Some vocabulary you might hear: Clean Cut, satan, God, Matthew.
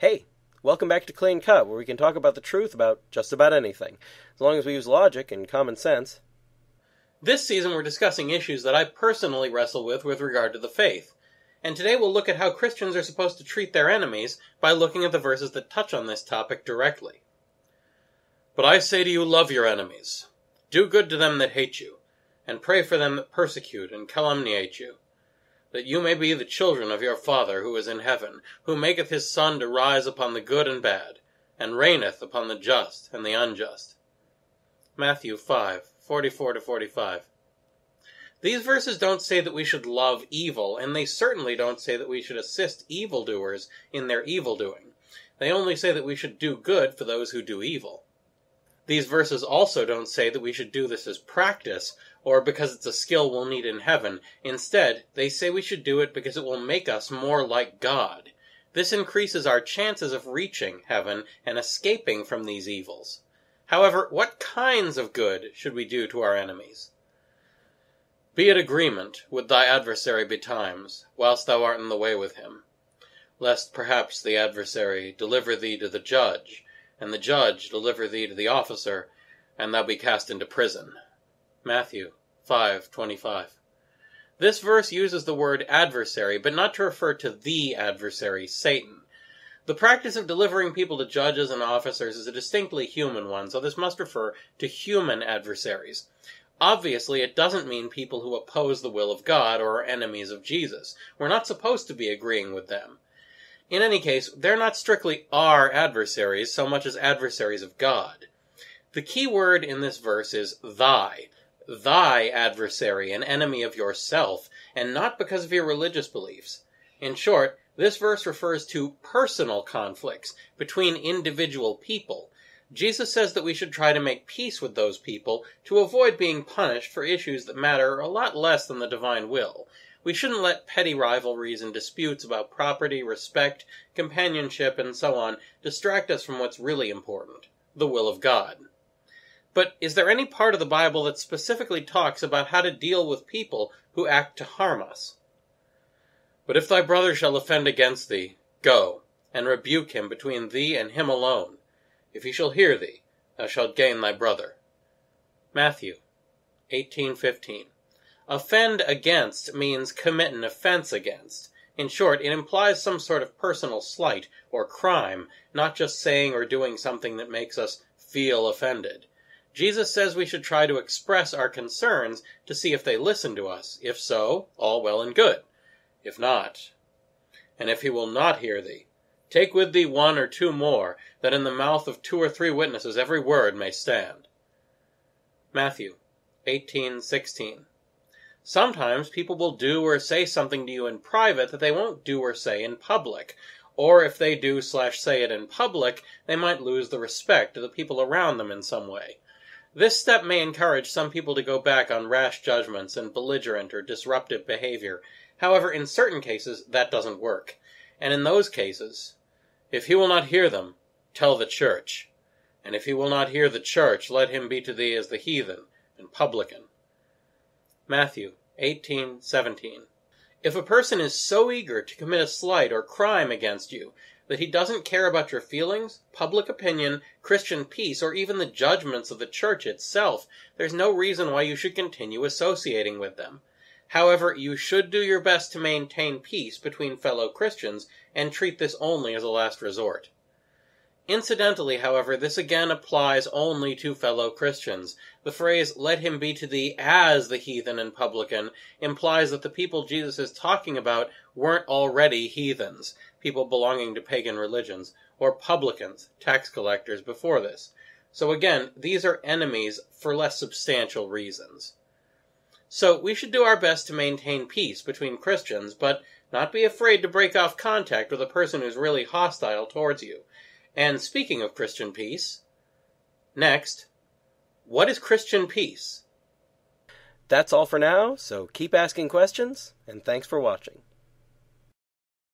Hey, welcome back to Clean Cut, where we can talk about the truth about just about anything, as long as we use logic and common sense. This season we're discussing issues that I personally wrestle with regard to the faith, and today we'll look at how Christians are supposed to treat their enemies by looking at the verses that touch on this topic directly. But I say to you, love your enemies. Do good to them that hate you, and pray for them that persecute and calumniate you, that you may be the children of your Father who is in heaven, who maketh his sun to rise upon the good and bad, and raineth upon the just and the unjust. Matthew 5:44-45. These verses don't say that we should love evil, and they certainly don't say that we should assist evildoers in their evildoing. They only say that we should do good for those who do evil. These verses also don't say that we should do this as practice, or because it's a skill we'll need in heaven. Instead, they say we should do it because it will make us more like God. This increases our chances of reaching heaven and escaping from these evils. However, what kinds of good should we do to our enemies? Be at agreement with thy adversary betimes, whilst thou art in the way with him, lest perhaps the adversary deliver thee to the judge, and the judge deliver thee to the officer, and thou be cast into prison. Matthew 5:25. This verse uses the word adversary, but not to refer to the adversary, Satan. The practice of delivering people to judges and officers is a distinctly human one, so this must refer to human adversaries. Obviously, it doesn't mean people who oppose the will of God or are enemies of Jesus. We're not supposed to be agreeing with them. In any case, they're not strictly our adversaries so much as adversaries of God. The key word in this verse is thy. Thy adversary, an enemy of yourself, and not because of your religious beliefs. In short, this verse refers to personal conflicts between individual people. Jesus says that we should try to make peace with those people to avoid being punished for issues that matter a lot less than the divine will. We shouldn't let petty rivalries and disputes about property, respect, companionship, and so on distract us from what's really important, the will of God. But is there any part of the Bible that specifically talks about how to deal with people who act to harm us? But if thy brother shall offend against thee, go, and rebuke him between thee and him alone. If he shall hear thee, thou shalt gain thy brother. Matthew 18:15. Offend against means commit an offense against. In short, it implies some sort of personal slight or crime, not just saying or doing something that makes us feel offended. Jesus says we should try to express our concerns to see if they listen to us. If so, all well and good. If not, and if he will not hear thee, take with thee one or two more, that in the mouth of two or three witnesses every word may stand. Matthew 18:16. Sometimes people will do or say something to you in private that they won't do or say in public, or if they do/say it in public, they might lose the respect of the people around them in some way. This step may encourage some people to go back on rash judgments and belligerent or disruptive behavior. However, in certain cases, that doesn't work. And in those cases, if he will not hear them, tell the church. And if he will not hear the church, let him be to thee as the heathen and publican. Matthew 18:17. If a person is so eager to commit a slight or crime against you that he doesn't care about your feelings, public opinion, Christian peace, or even the judgments of the church itself, there's no reason why you should continue associating with them. However, you should do your best to maintain peace between fellow Christians and treat this only as a last resort. Incidentally, however, this again applies only to fellow Christians. The phrase, let him be to thee as the heathen and publican, implies that the people Jesus is talking about weren't already heathens, people belonging to pagan religions, or publicans, tax collectors, before this. So again, these are enemies for less substantial reasons. So we should do our best to maintain peace between Christians, but not be afraid to break off contact with a person who's really hostile towards you. And speaking of Christian peace, next, what is Christian peace? That's all for now, so keep asking questions, and thanks for watching.